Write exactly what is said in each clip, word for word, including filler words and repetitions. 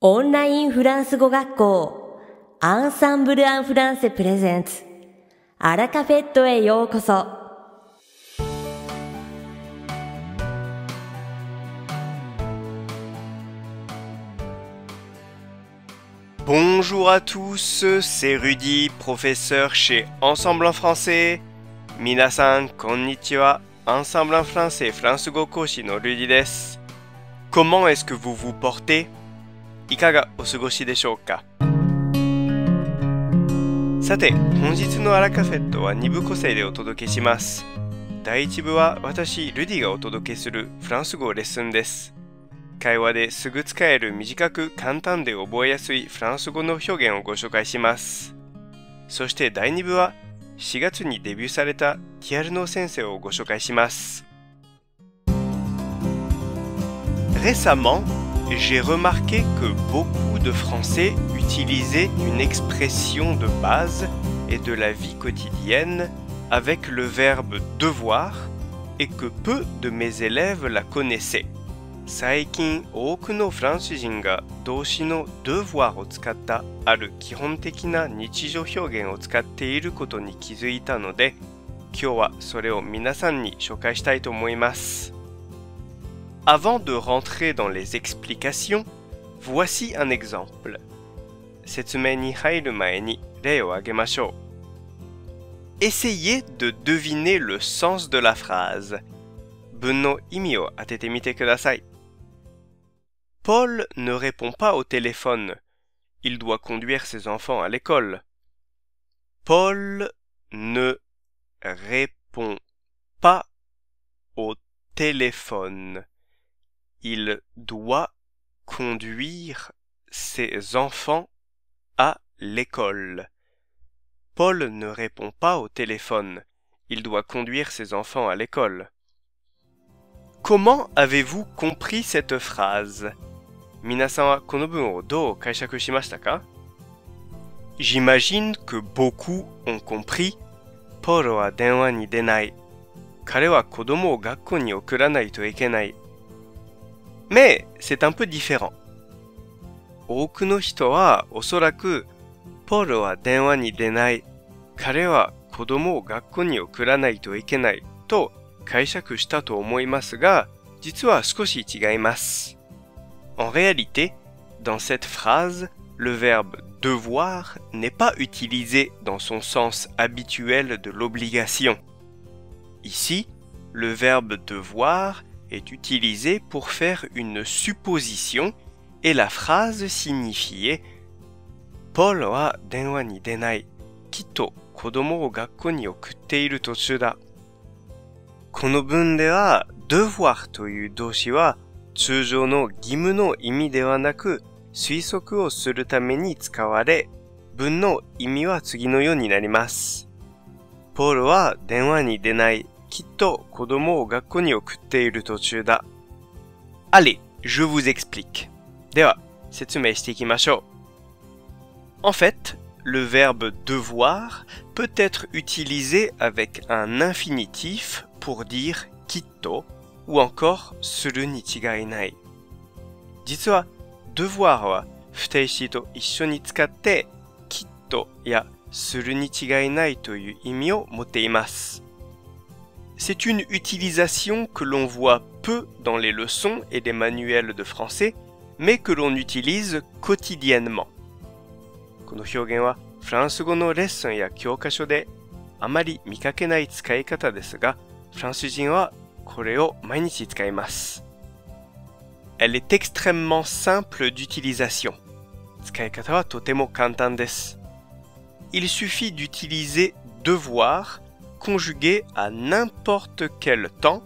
オンラインフランス語学校アンサンブル・アン・フランセプレゼンツアラカフェットへようこそ。Bonjour à tous, c'est Rudy, professeur chez Ensemble en Français. 皆さん、こんにちは。Ensemble en Français, フランス語講師の Rudy です。Comment est-ce que vous vous portez?いかがお過ごしでしょうか。さて、本日のアラカフェットはに部構成でお届けします。だいいち部は私ルディがお届けするフランス語レッスンです。会話ですぐ使える短く簡単で覚えやすいフランス語の表現をご紹介します。そしてだいに部はしがつにデビューされたティアルノ先生をご紹介します。 Récemment j'ai remarqué que beaucoup de Français utilisaient une expression de base et de la vie quotidienne avec le verbe devoir et que peu de mes élèves la connaissaient. 最近多くのフランス人が動詞の devoir を使ったある基本的な日常表現を使っていることに気づいたので、今日はそれを皆さんに紹介したいと思います。Avant de rentrer dans les explications, voici un exemple. 説明に入る前に例を挙げましょう。 Essayez de deviner le sens de la phrase. 文の意味を当ててみてください。 Paul ne répond pas au téléphone. Il doit conduire ses enfants à l'école. Paul ne répond pas au téléphone.Il doit conduire ses enfants à l'école. Paul ne répond pas au téléphone. Il doit conduire ses enfants à l'école. Comment avez-vous compris cette phrase? 皆さんはこの文をどう解釈しましたか? J'imagine que beaucoup ont compris. Paulは電話に出ない。彼は子供を学校に送らないといけない。Mais c'est un peu différent. 多くの人はおそらく、ポールは電話に出ない、彼は子供を学校に送らないといけないと解釈したと思いますが、実は少し違います。En réalité, dans cette phrase, le verbe devoir n'est pas utilisé dans son sens habituel de l'obligation. Ici, le verbe devoir est utilisé pour faire une supposition et la phrase signifiait « Paul wa denwa ni denai, kitto kodomo o gakko ni okutte iru tochuu da ». この文では「devoir」という動詞は通常の義務の意味ではなく推測をするために使われ、文の意味は次のようになります。ポールは電話に出ない。きっと子供を学校に送っている途中だ。Allez, je vous explique. では、説明していきましょう。En fait, le verbe devoir peut être utilisé avec un infinitif pour dire きっと ou encore するに違いない。実は、devoir は不定詞と一緒に使って、きっとやするに違いないという意味を持っています。C'est une utilisation que l'on voit peu dans les leçons et les manuels de français, mais que l'on utilise quotidiennement. この表現はフランス語のレッスンや教科書であまり見かけない使い方ですが、フランス人はこれを毎日使います。Elle est extrêmement simple d'utilisation. 使い方はとても簡単です。Il suffit d'utiliser devoir conjugué à n'importe quel temps,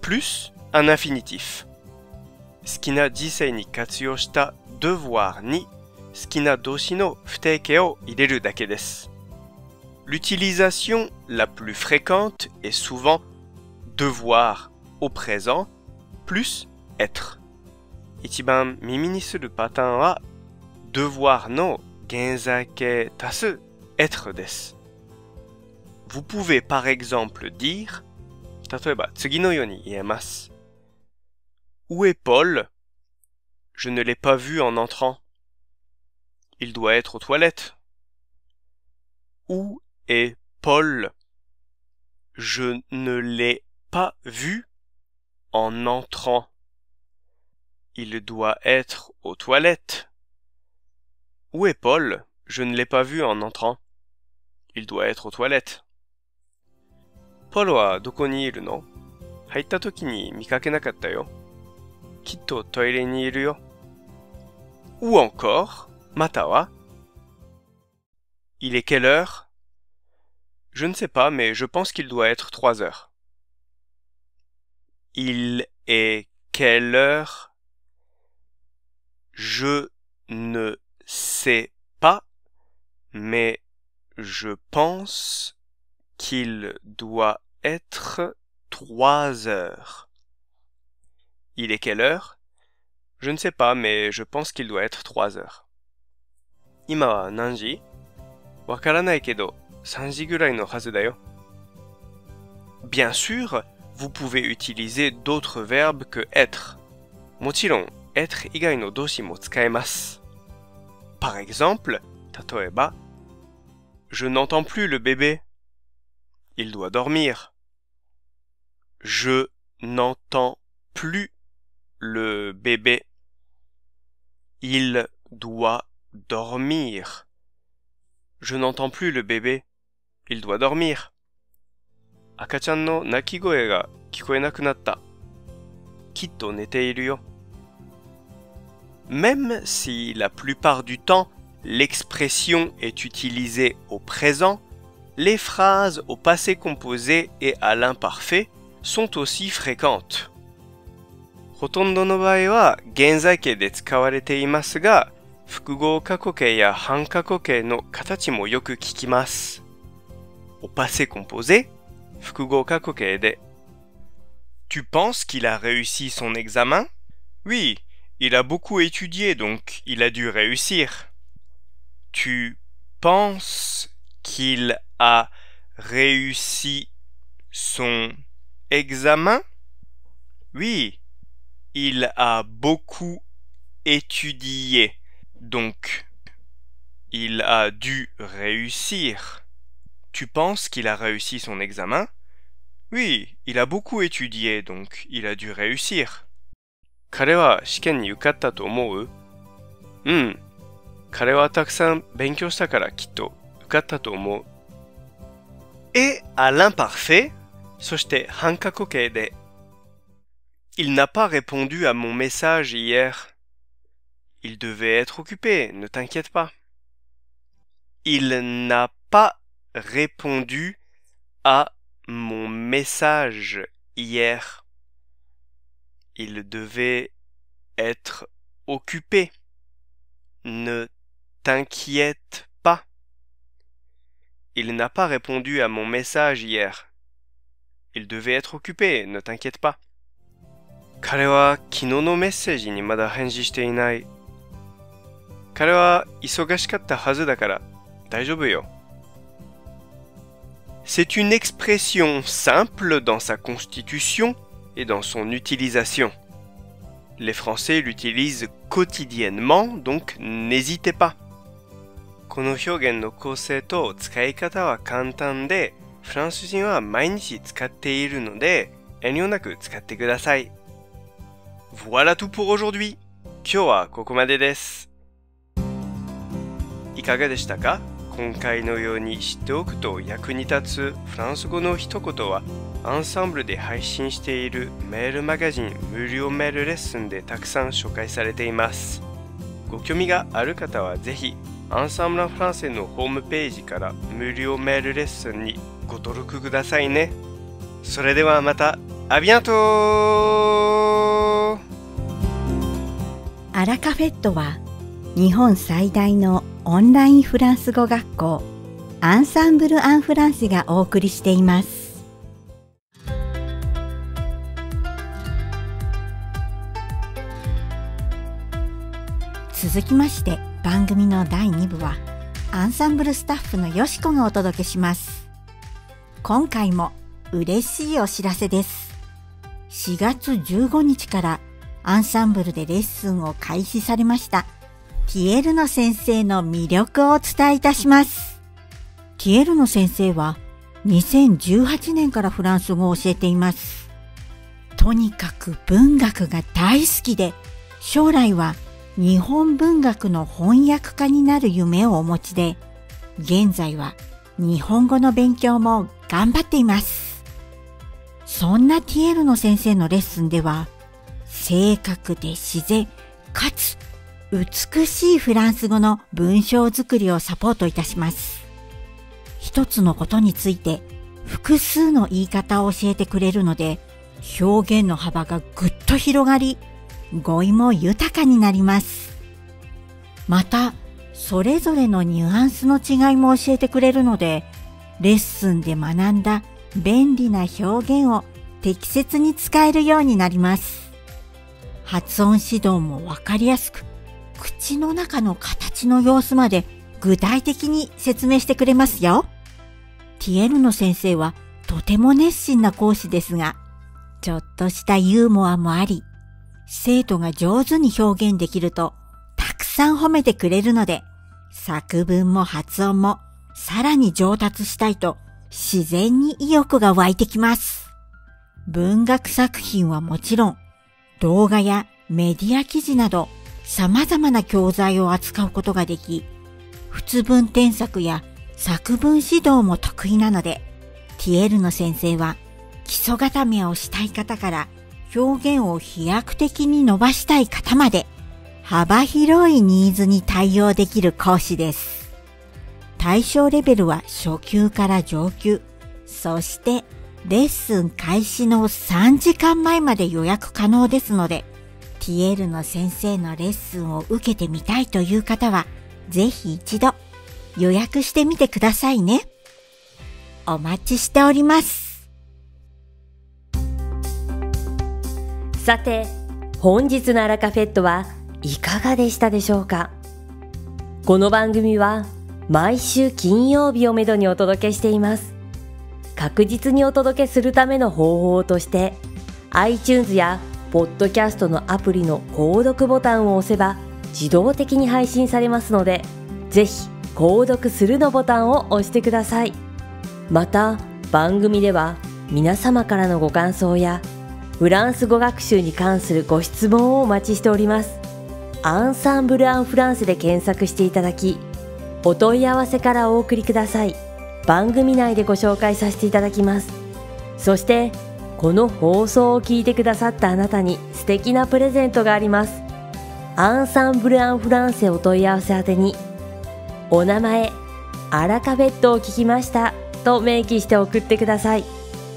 plus un infinitif. 好きな時世に活用した devoir に好きな動詞の不定形を入れるだけです。L'utilisation la plus fréquente est souvent devoir au présent plus être. 一番耳にするパターンは devoir の現在形足す être です。Vous pouvez par exemple dire, 例えば次のように言えます。Où est Paul? Je ne l'ai pas vu en entrant. Il doit être aux toilettes. Où est Paul? Je ne l'ai pas vu en entrant. Il doit être aux toilettes. Où est Paul? Je ne l'ai pas vu en entrant. Il doit être aux toilettes. Paul wa doko ni iru no? Haitta toki ni mikake nakatta yo. Kitto toire ni iru yo. Ou encore, mata wa? Il est quelle heure? Je ne sais pas, mais je pense qu'il doit être trois heures. Il est quelle heure? Je ne sais pas, mais je pense qu'il doit être trois heures. Il est quelle heure? Je ne sais pas, mais je pense qu'il doit être trois heures. Ima wa nanji? Wakaranai kedo. Bien sûr, vous pouvez utiliser d'autres verbes que être. Mochiron, être igai no doshi mo tsukaemasu. Par exemple, tatoeba, je n'entends plus le bébé. Il doit dormir. Je n'entends plus le bébé. Il doit dormir. Je n'entends plus le bébé. Il doit dormir. Akachan no nakigoe ga kikoe naku natta. Kitto nete iru yo. Même si la plupart du temps l'expression est utilisée au présent, les phrases au passé composé et à l'imparfait sont aussi fréquentes. Hotondo no bae wa genzai kei de tsukawarete imasu ga, fukugo kako kei ya hankako kei no katachi mo yoku kikimasu. Au passé composé, fukugo kako kei de. Tu penses qu'il a réussi son examen? Oui, il a beaucoup étudié, donc il a dû réussir. Tu penses qu'il a réussi son examen? Oui, il a beaucoup étudié, donc il a dû réussir. Tu penses qu'il a réussi son examen? Oui, il a beaucoup étudié, donc il a dû réussir. Kare wa shiken ni ukatta to omou? Um, kare wa takusan benkyou shita kara kitto ukatta to omou. Et à l'imparfait, soshite hankaku kei de. Il n'a pas répondu à mon message hier. Il devait être occupé, ne t'inquiète pas. Il n'a pas répondu à mon message hier. Il devait être occupé. Ne t'inquiète pas. Il n'a pas répondu à mon message hier. Il devait être occupé, ne t'inquiète pas. Kare wa kino no message ni mada henji shite inai. Kare wa isogashikatta hazu da kara daijoubu yo. C'est une expression simple dans sa constitution et dans son utilisation. Les Français l'utilisent quotidiennement, donc n'hésitez pas. Voilà tout pour aujourd'hui. Kyou wa kokomade desu. Ikaga deshita ka? 今回のように知っておくと役に立つフランス語の一言は、アンサンブルで配信しているメールマガジン無料メールレッスンでたくさん紹介されています。ご興味がある方はぜひ、Ensemble en Franceのホームページから無料メールレッスンにご登録くださいね。それではまた、ありがとう。アラカフェットは日本最大のオンラインフランス語学校アンサンブル・アン・フランセがお送りしています。続きまして番組のだいに部はアンサンブルスタッフのよしこがお届けします。今回も嬉しいお知らせです。しがつじゅうごにちからアンサンブルでレッスンを開始されましたピエルノ先生の魅力をお伝えいたします。ピエルノ先生はにせんじゅうはちねんからフランス語を教えています。とにかく文学が大好きで、将来は日本文学の翻訳家になる夢をお持ちで、現在は日本語の勉強も頑張っています。そんなティエルノ先生のレッスンでは、正確で自然かつ美しいフランス語の文章作りをサポートいたします。一つのことについて複数の言い方を教えてくれるので、表現の幅がぐっと広がり、語彙も豊かになります。また、それぞれのニュアンスの違いも教えてくれるので、レッスンで学んだ便利な表現を適切に使えるようになります。発音指導もわかりやすく、口の中の形の様子まで具体的に説明してくれますよ。ティエルノ先生はとても熱心な講師ですが、ちょっとしたユーモアもあり、生徒が上手に表現できるとたくさん褒めてくれるので、作文も発音もさらに上達したいと自然に意欲が湧いてきます。文学作品はもちろん、動画やメディア記事など様々な教材を扱うことができ、仏文添削や作文指導も得意なので、ティエルノ先生は基礎固めをしたい方から表現を飛躍的に伸ばしたい方まで、幅広いニーズに対応できる講師です。対象レベルは初級から上級、そしてレッスン開始のさんじかんまえまで予約可能ですので、ティエルノ先生のレッスンを受けてみたいという方は、ぜひ一度予約してみてくださいね。お待ちしております。さて、本日のアラカフェットはいかがでしたでしょうか。この番組は毎週金曜日をめどにお届けしています。確実にお届けするための方法として、iTunes やポッドキャストのアプリの購読ボタンを押せば自動的に配信されますので、ぜひ購読するのボタンを押してください。また番組では皆様からのご感想やフランス語学習に関するご質問をお待ちしております。アンサンブル・アン・フランセで検索していただき、お問い合わせからお送りください。番組内でご紹介させていただきます。そしてこの放送を聞いてくださったあなたに素敵なプレゼントがあります。アンサンブル・アン・フランセお問い合わせ宛てに、お名前、アラカフェットを聞きましたと明記して送ってください。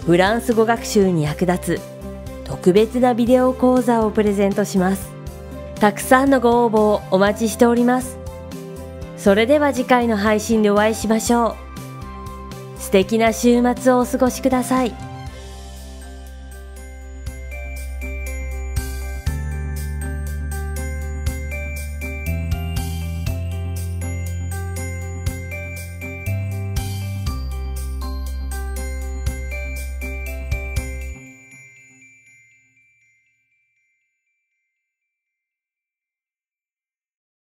フランス語学習に役立つ特別なビデオ講座をプレゼントします。たくさんのご応募をお待ちしております。それでは次回の配信でお会いしましょう。素敵な週末をお過ごしください。